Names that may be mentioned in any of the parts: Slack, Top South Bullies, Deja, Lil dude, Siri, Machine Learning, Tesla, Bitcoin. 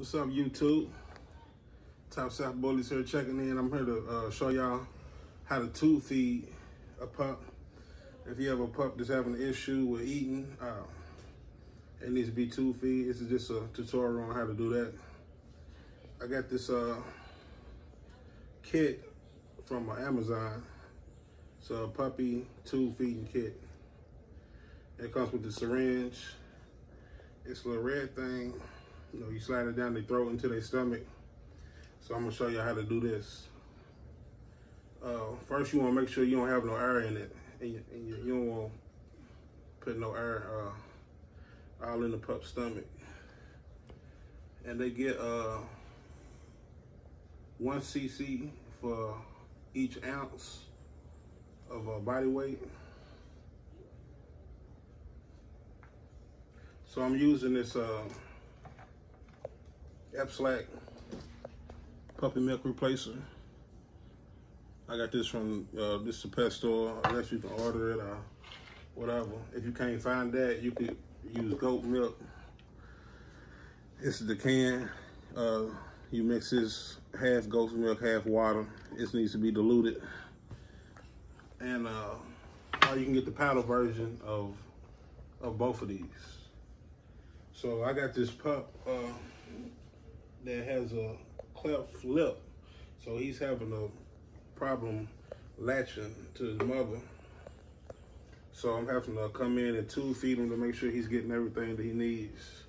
What's up, YouTube? Top South Bullies here checking in. I'm here to show y'all how to tube feed a pup. If you have a pup that's having an issue with eating, it needs to be tube feed. This is just a tutorial on how to do that. I got this kit from Amazon. It's a puppy tube feeding kit. It comes with the syringe. It's a little red thing. You know, you slide it down their throat into their stomach. So I'm gonna show you how to do this. First, you wanna make sure you don't have no air in it, and you don't wanna put no air all in the pup's stomach. And they get 1 cc for each ounce of body weight. So I'm using this Slack puppy milk replacer. I got this from this is a pet store, unless you can order it or whatever. If you can't find that, you could use goat milk. This is the can. You mix this half goat milk, half water. This needs to be diluted. And or you can get the powder version of both of these. So I got this pup that has a cleft lip, so he's having a problem latching to his mother. So I'm having to come in and tube feed him to make sure he's getting everything that he needs.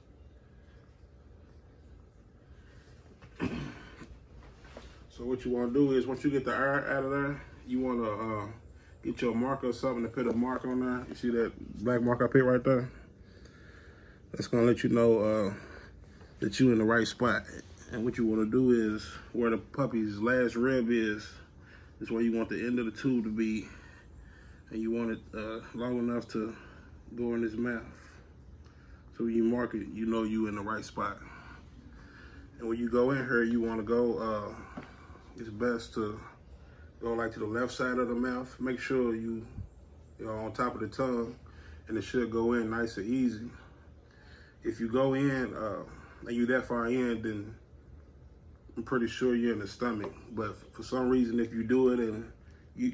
So what you want to do is, once you get the air out of there, you want to get your marker or something to put a mark on there. You see that black mark I put right there? That's gonna let you know that you're in the right spot. And what you wanna do is, where the puppy's last rib is where you want the end of the tube to be. And you want it long enough to go in his mouth. So when you mark it, you know you're in the right spot. And when you go in here, you wanna go, it's best to go like to the left side of the mouth. Make sure you're on top of the tongue, and it should go in nice and easy. If you go in and you that far in, then I'm pretty sure you're in the stomach. But for some reason, if you do it and you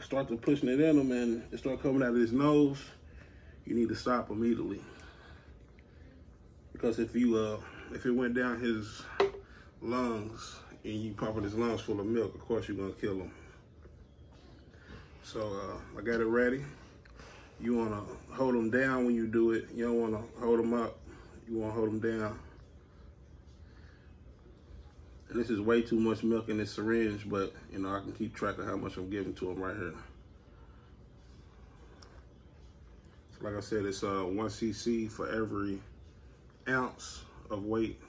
start to pushing it in him and it start coming out of his nose, you need to stop immediately. Because if you if it went down his lungs and you pumping his lungs full of milk, of course you're gonna kill him. So I got it ready. You wanna hold them down when you do it. You don't wanna hold them up. You wanna hold them down. And this is way too much milk in this syringe, but you know, I can keep track of how much I'm giving to them right here. So like I said, it's 1 cc for every ounce of weight.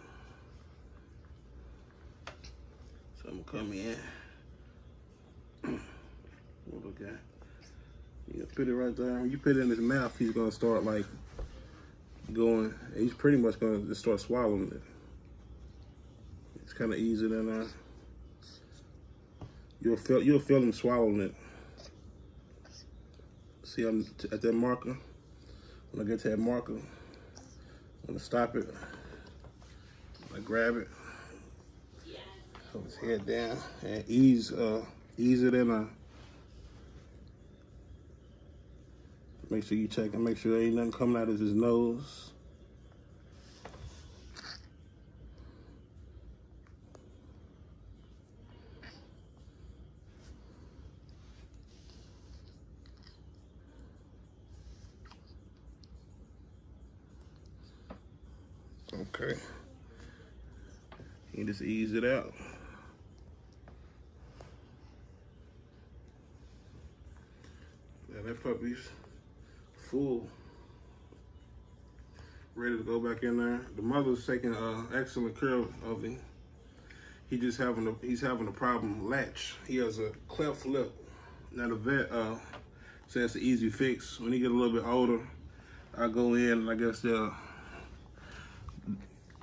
So I'm gonna come in. What do we got? You put it right there. When you put it in his mouth, he's gonna start like going, he's pretty much gonna just start swallowing it. It's kinda easier than that. You'll feel him swallowing it. See, I'm at that marker. When I get to that marker, I'm gonna stop it. I grab it, hold his head down, and easier than a. Make sure you check and make sure there ain't nothing coming out of his nose. Okay. You just ease it out. Yeah, that puppy's full, ready to go back in there. The mother's taking excellent care of him. He's having a problem latch. He has a cleft lip. Now the vet says it's an easy fix. When he get a little bit older, I go in and I guess they'll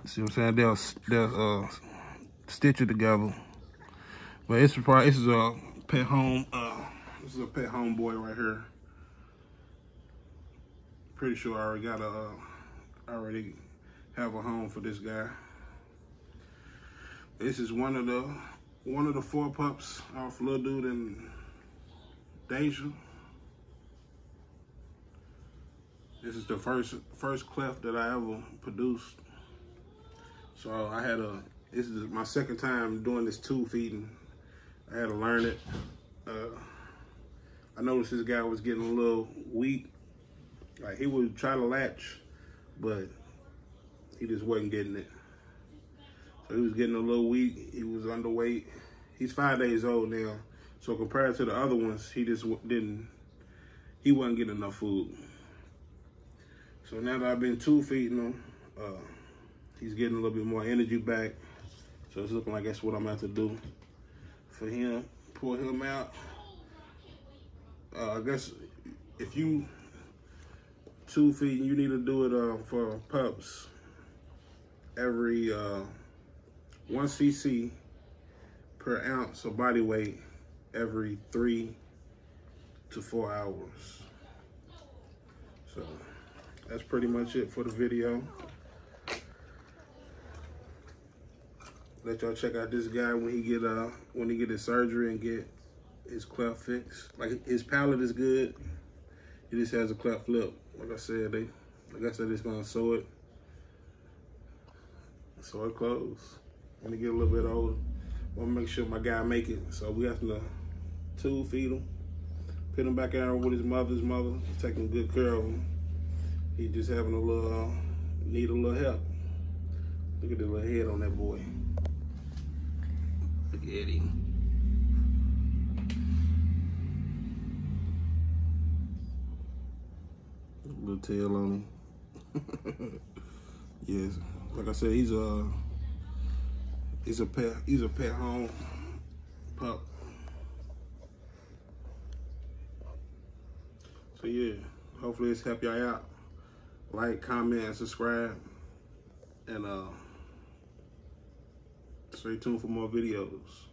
see what I'm saying. They'll stitch it together. But it's probably, this is a pet home. This is a pet homeboy right here. Pretty sure I already have a home for this guy. This is one of the four pups off Lil Dude and Deja. This is the first clef that I ever produced. So I had this is my second time doing this tube feeding. I had to learn it. I noticed this guy was getting a little weak. Like, he would try to latch, but he just wasn't getting it. So he was getting a little weak. He was underweight. He's 5 days old now. So compared to the other ones, he just he wasn't getting enough food. So now that I've been tube feeding him, he's getting a little bit more energy back. So it's looking like that's what I'm about to do for him. Pull him out. I guess if you tube feeding, you need to do it for pups every 1 cc per ounce of body weight every 3 to 4 hours. So that's pretty much it for the video. Let y'all check out this guy when he get his surgery and get his cleft fixed. Like, his palate is good. He just has a cleft lip. Like I said, it's gonna sew it. Sew it closed. When he get a little bit older, I wanna make sure my guy make it. So we got to tube feed him, put him back out with his mother's mother, taking good care of him. He just having a little, need a little help. Look at the little head on that boy. Look at him. Little tail on him. Yes, like I said, he's a pet home pup. So yeah, hopefully this helped y'all out. Like, comment, and subscribe, and stay tuned for more videos.